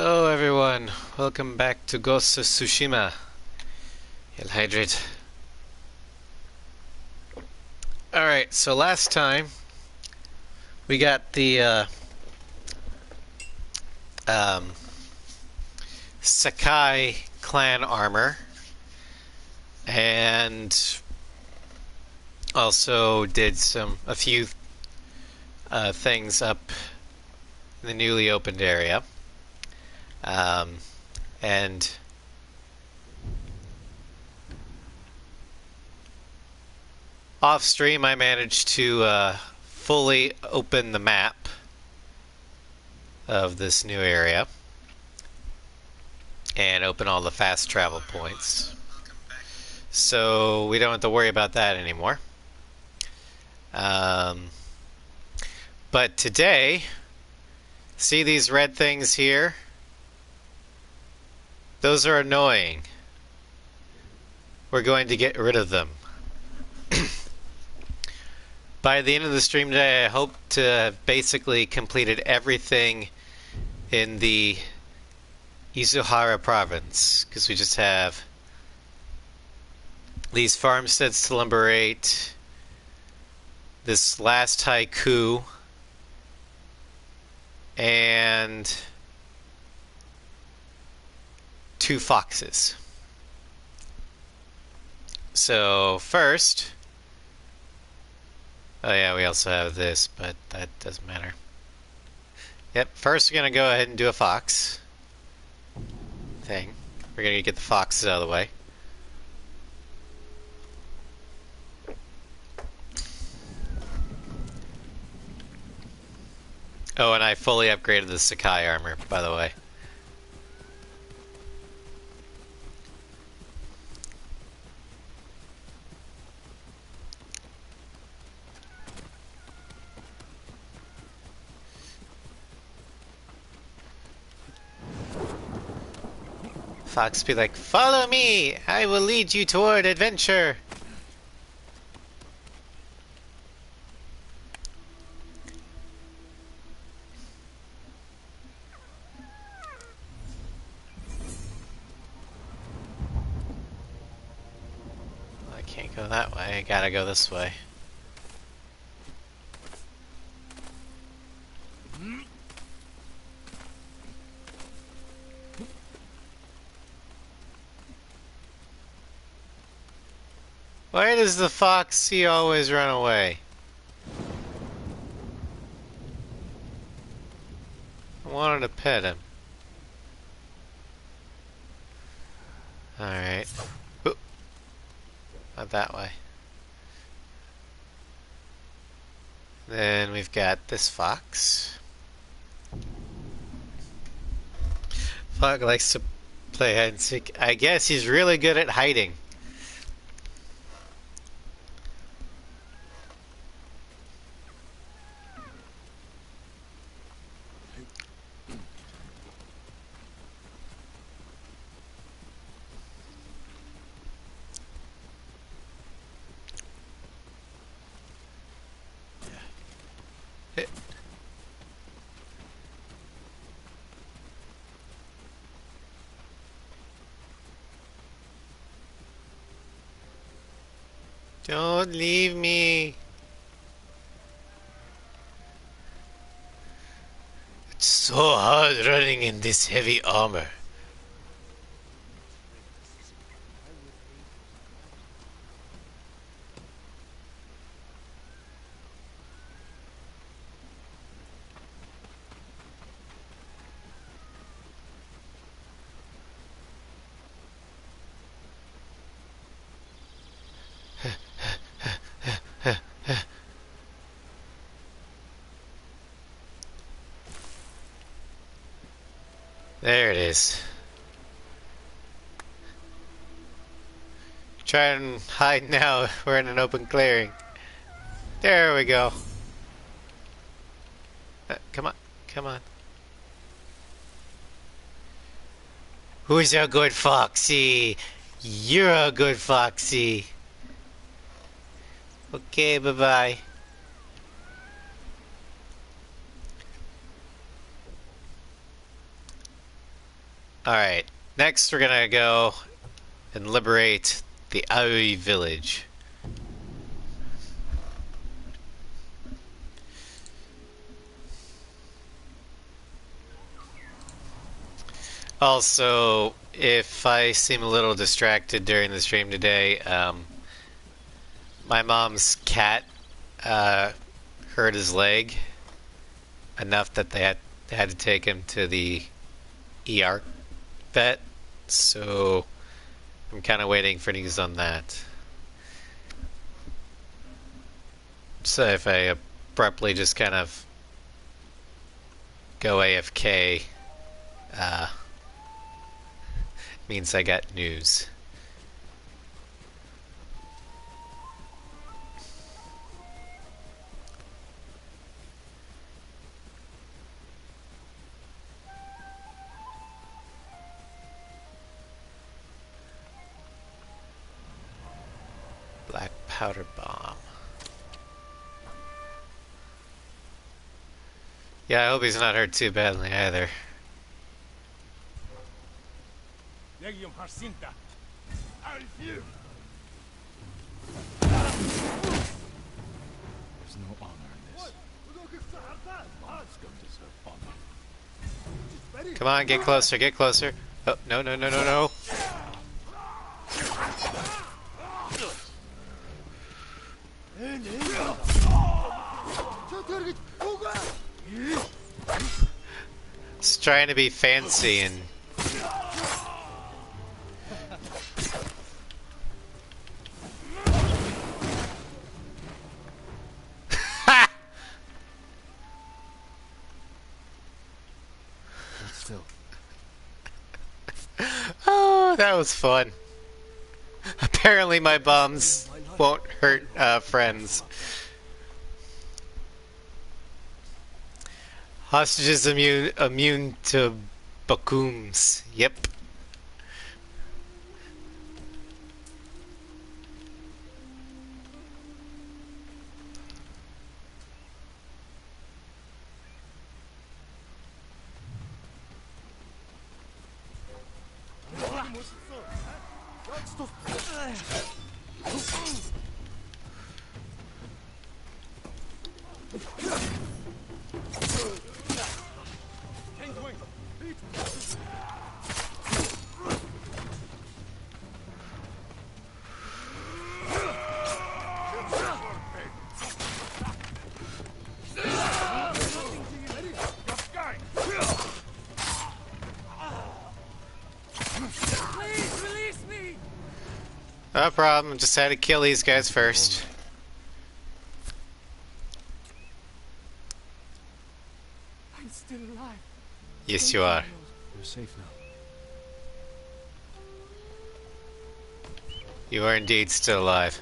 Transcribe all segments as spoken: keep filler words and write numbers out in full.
Hello everyone, welcome back to Ghost of Tsushima. He'll hydrate. Alright, so last time we got the uh, um, Sakai clan armor and also did some a few uh, things up in the newly opened area. Um, and off stream I managed to uh, fully open the map of this new area and open all the fast travel points, so we don't have to worry about that anymore. Um, but today, see these red things here? Those are annoying. We're going to get rid of them. By the end of the stream today, I hope to have basically completed everything in the Izuhara province, because we just have these farmsteads to liberate, this last haiku, and two foxes. So first, oh yeah, we also have this, but that doesn't matter. Yep, first we're gonna go ahead and do a fox thing. We're gonna get the foxes out of the way. Oh, and I fully upgraded the Sakai armor, by the way. Fox be like, follow me! I will lead you toward adventure! Well, I can't go that way, I gotta go this way. Why does the foxy always run away? I wanted to pet him. Alright. Not that way. Then we've got this fox. Fox likes to play hide and seek. I guess he's really good at hiding. Don't leave me. It's so hard running in this heavy armor. There it is. Try and hide now. We're in an open clearing. There we go. Uh, come on. Come on. Who is our good foxy? You're a good foxy. Okay, bye-bye. Alright, next we're gonna go and liberate the Aoi village. Also, if I seem a little distracted during the stream today, um, my mom's cat uh, hurt his leg enough that they had, had to take him to the E R vet, so I'm kind of waiting for news on that. So if I abruptly just kind of go A F K, uh, means I got news. Black powder bomb. Yeah, I hope he's not hurt too badly either. Legium Harsinta. There's no honor in this. Come on, get closer, get closer. Oh, no, no, no, no, no. It's trying to be fancy and that was fun. Apparently my bombs won't hurt uh, friends. Hostages immune immune to bakooms. Yep. No problem, just had to kill these guys first. I'm still alive. Yes, you are. You're safe now. You are indeed still alive.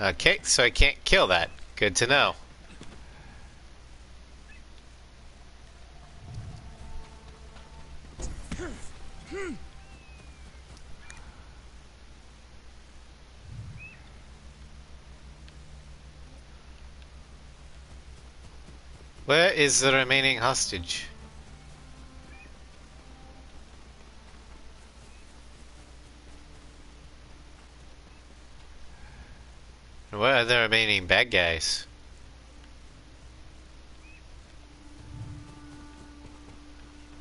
Okay, so I can't kill that. Good to know. Where is the remaining hostage? Where are the remaining bad guys?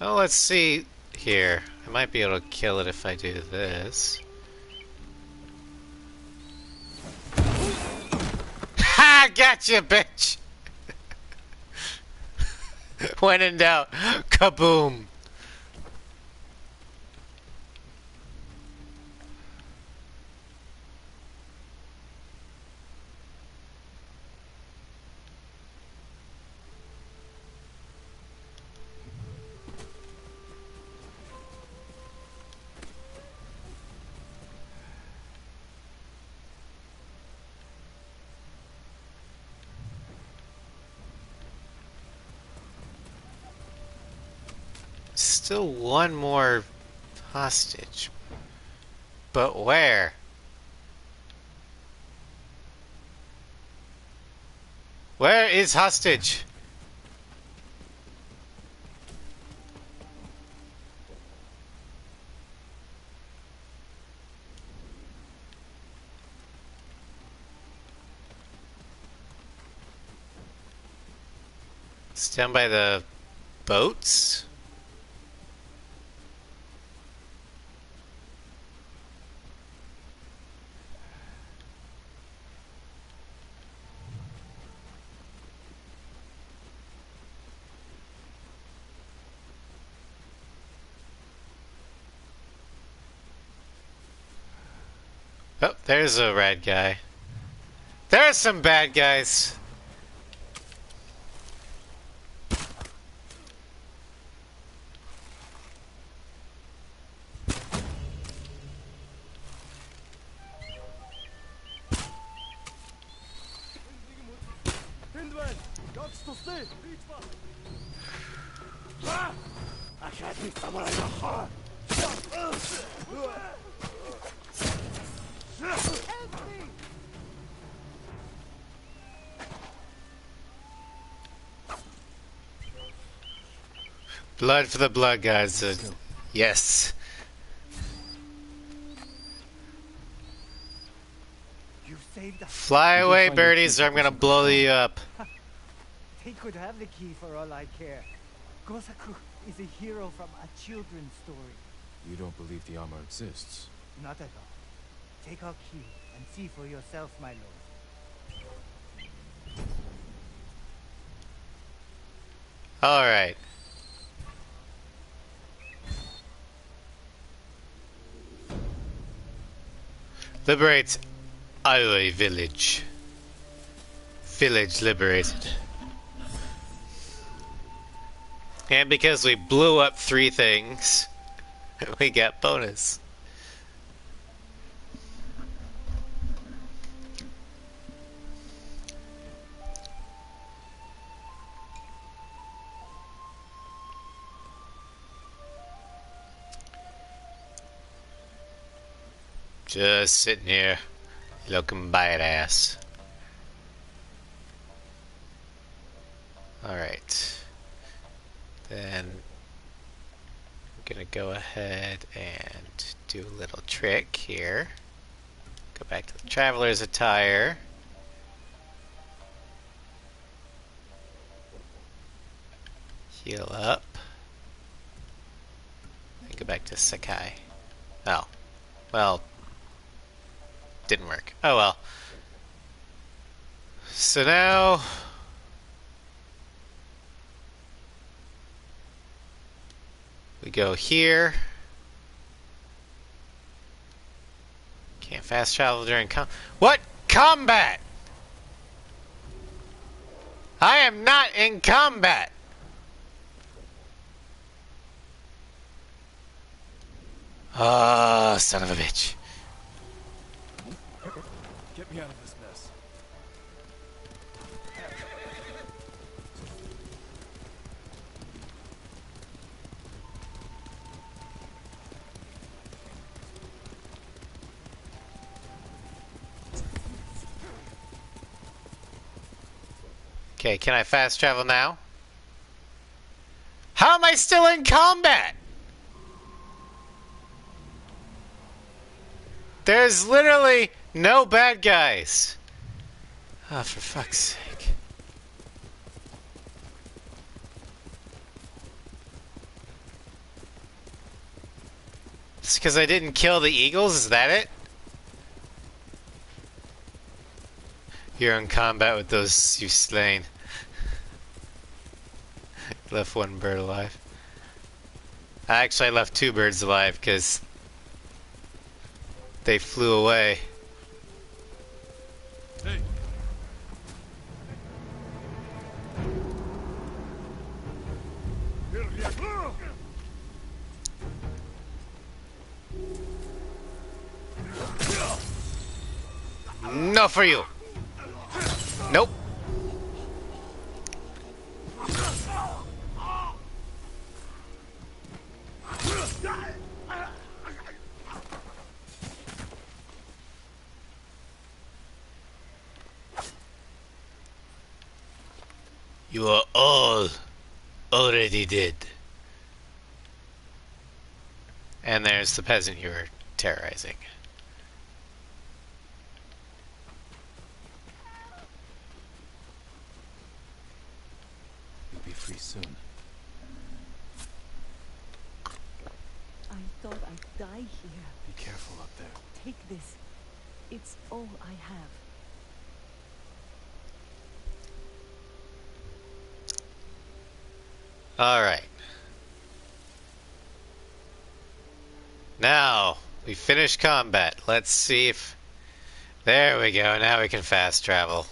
Oh, let's see here. I might be able to kill it if I do this. Ha! Gotcha, bitch! When in doubt, kaboom! Still one more hostage, but where? Where is hostage? It's down by the boats? Oh, there's a rad guy. There's some bad guys! Blood for the blood, guys. Uh, yes. Fly away, birdies, or I'm gonna blow you up. He could have the key for all I care. Gosaku is a hero from a children's story. You don't believe the armor exists? Not at all. Take our key and see for yourself, my lord. All right. Liberate Aoi village. Village liberated. And because we blew up three things, we got bonus. Just sitting here, looking badass. Alright. Then, I'm gonna go ahead and do a little trick here. Go back to the traveler's attire. Heal up. And go back to Sakai. Oh. Well. Didn't work. Oh well. So now we go here. Can't fast travel during com- What? Combat! I am not in combat! Oh, son of a bitch. Get me out of this mess. Okay, can I fast travel now? How am I still in combat? There's literally no bad guys! Ah, oh, for fuck's sake. It's because I didn't kill the eagles? Is that it? You're in combat with those you've slain. Left one bird alive. Actually, I left two birds alive because they flew away. Not for you. Nope. You are all already dead. And there's the peasant you were terrorizing. You'll be free soon. I thought I'd die here. Be careful up there. Take this. It's all I have. All right. Now, we finished combat. Let's see if... There we go. Now we can fast travel.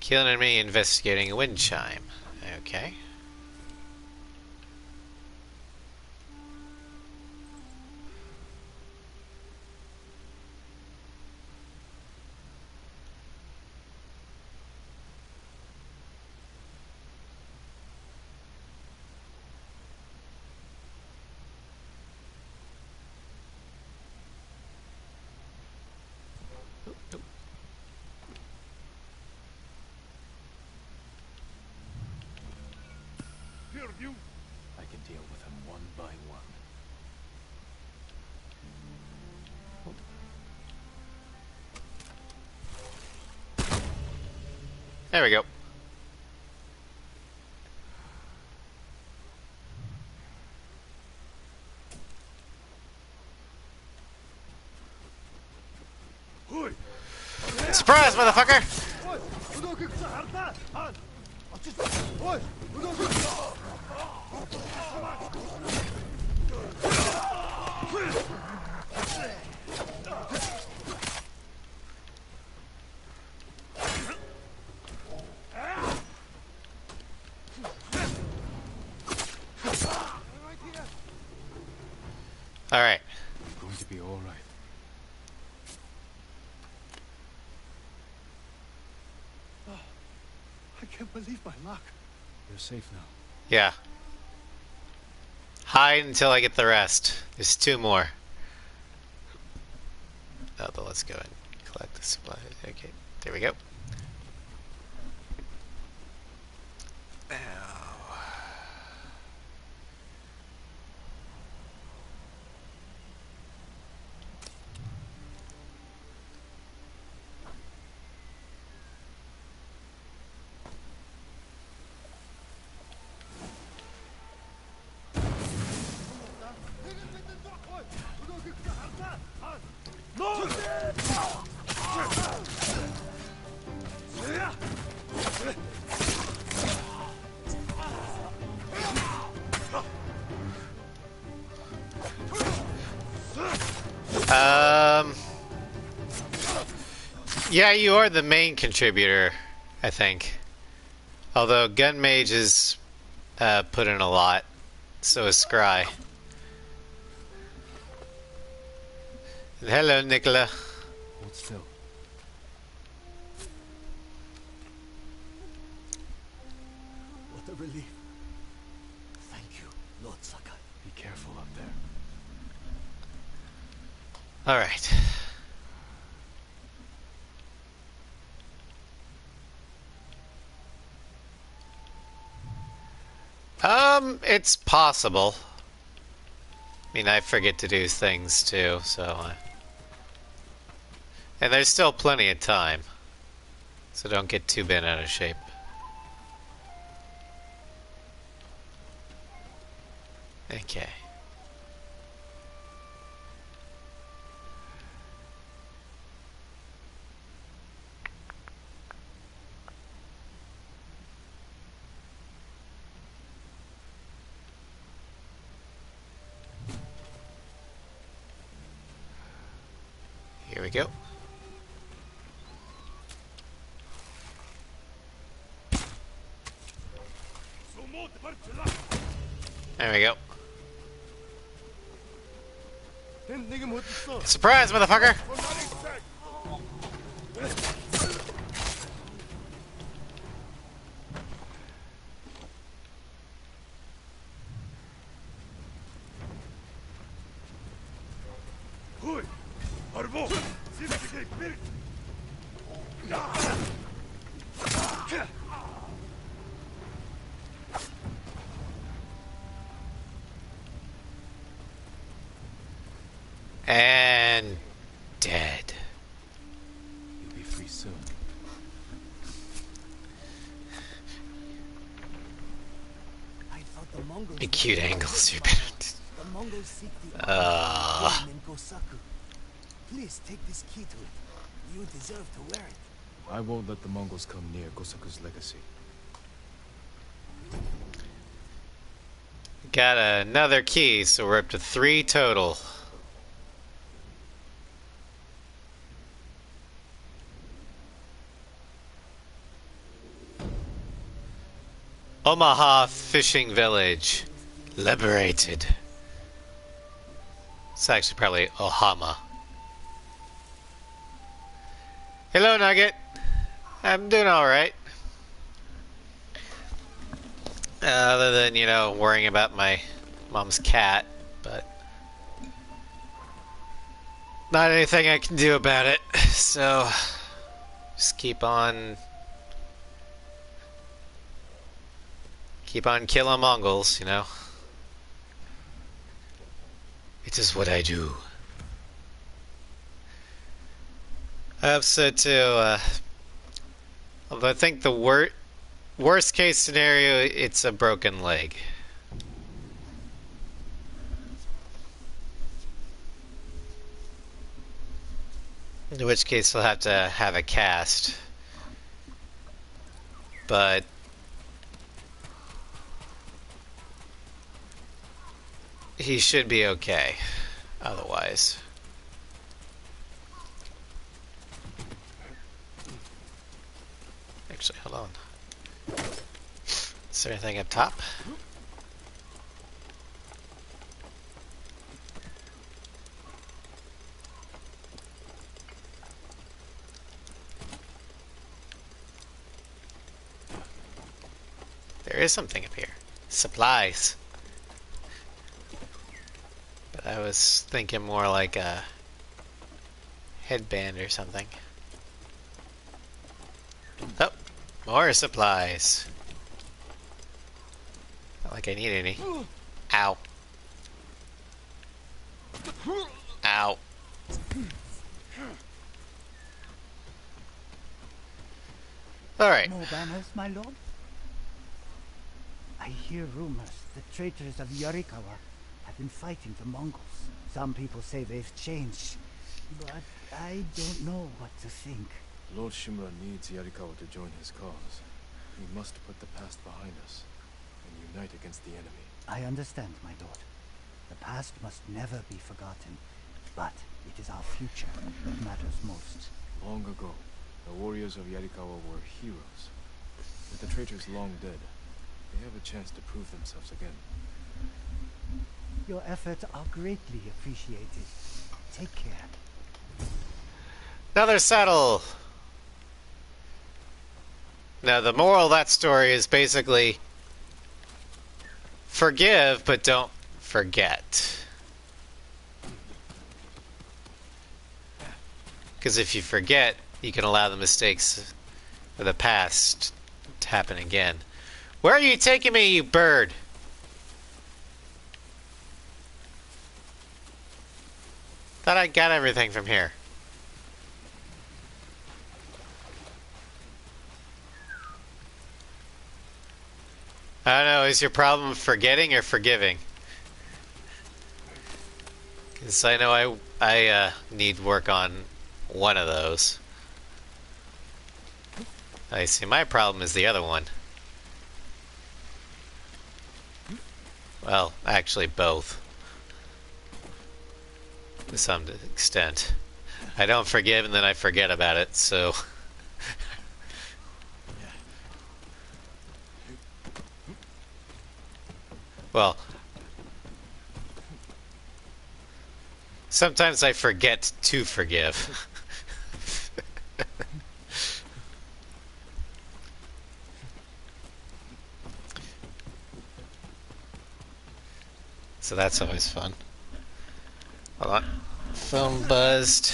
Kill an enemy investigating a wind chime. Okay. There we go. Surprise, motherfucker! Alright. You're going to be alright. Oh, I can't believe my luck. You're safe now. Yeah. Hide until I get the rest. There's two more. No, but let's go and collect the supplies. Okay, there we go. Um, yeah, you are the main contributor, I think. Although Gun Mage is uh, put in a lot, so is Scry. Hello, Nicola. Hold still. What a relief. Thank you, Lord Sakai. Be careful up there. All right. Um, it's possible. I mean, I forget to do things too, so. Uh, and there's still plenty of time, so don't get too bent out of shape. Okay. Here we go. There we go. Surprise, motherfucker! And dead. You'll be free soon. I thought the Mongols. Acute angles, you better. The Mongols seek the uh. Gosaku. Please take this key to it. You deserve to wear it. I won't let the Mongols come near Gosaku's legacy. Got another key, so we're up to three total. Omaha Fishing Village. Liberated. It's actually probably Ohama. Hello, Nugget. I'm doing alright. Uh, other than, you know, worrying about my mom's cat, but not anything I can do about it. So, just keep on... Keep on killing Mongols, you know. It is what I do. I hope so too. Uh, although I think the wor worst case scenario, it's a broken leg. In which case, we'll have to have a cast. But. He should be okay, otherwise. Actually, hold on. Is there anything up top? There is something up here. Supplies. I was thinking more like a headband or something. Oh, more supplies. Not like I need any. Ow. Ow. Alright. More banners, my lord? I hear rumors the traitors of Yarikawa have been fighting the Mongols. Some people say they've changed, but I don't know what to think. Lord Shimura needs Yarikawa to join his cause. We must put the past behind us and unite against the enemy. I understand, my lord. The past must never be forgotten, but it is our future that matters most. Long ago, the warriors of Yarikawa were heroes. With the traitors long dead, they have a chance to prove themselves again. Your efforts are greatly appreciated. Take care. Another saddle. Now the moral of that story is basically forgive, but don't forget. Because if you forget, you can allow the mistakes of the past to happen again. Where are you taking me, you bird? Thought I got everything from here. I don't know, is your problem forgetting or forgiving? Because I know I, I uh, need work on one of those. I see my problem is the other one. Well, actually both. To some extent. I don't forgive and then I forget about it, so... Well, Sometimes I forget to forgive. So that's always fun. Hold on. Phone buzzed.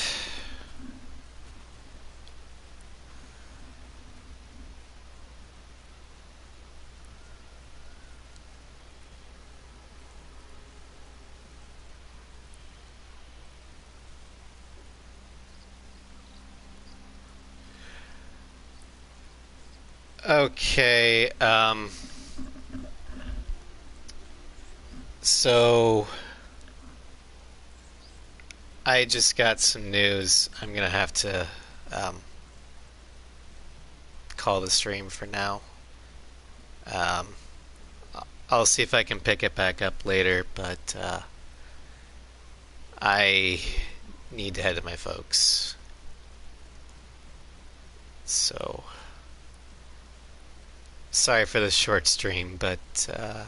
Okay, um, so I just got some news. I'm gonna have to um, call the stream for now. Um, I'll see if I can pick it back up later, but uh, I need to head to my folks. So... sorry for the short stream, but uh,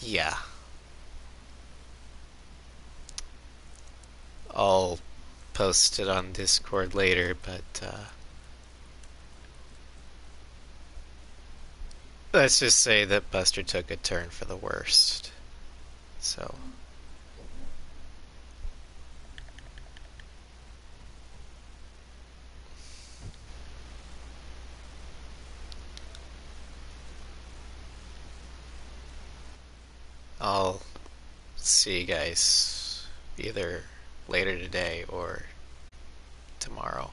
yeah, I'll post it on Discord later, but uh, let's just say that Buster took a turn for the worst, so... I'll see you guys either later today or tomorrow.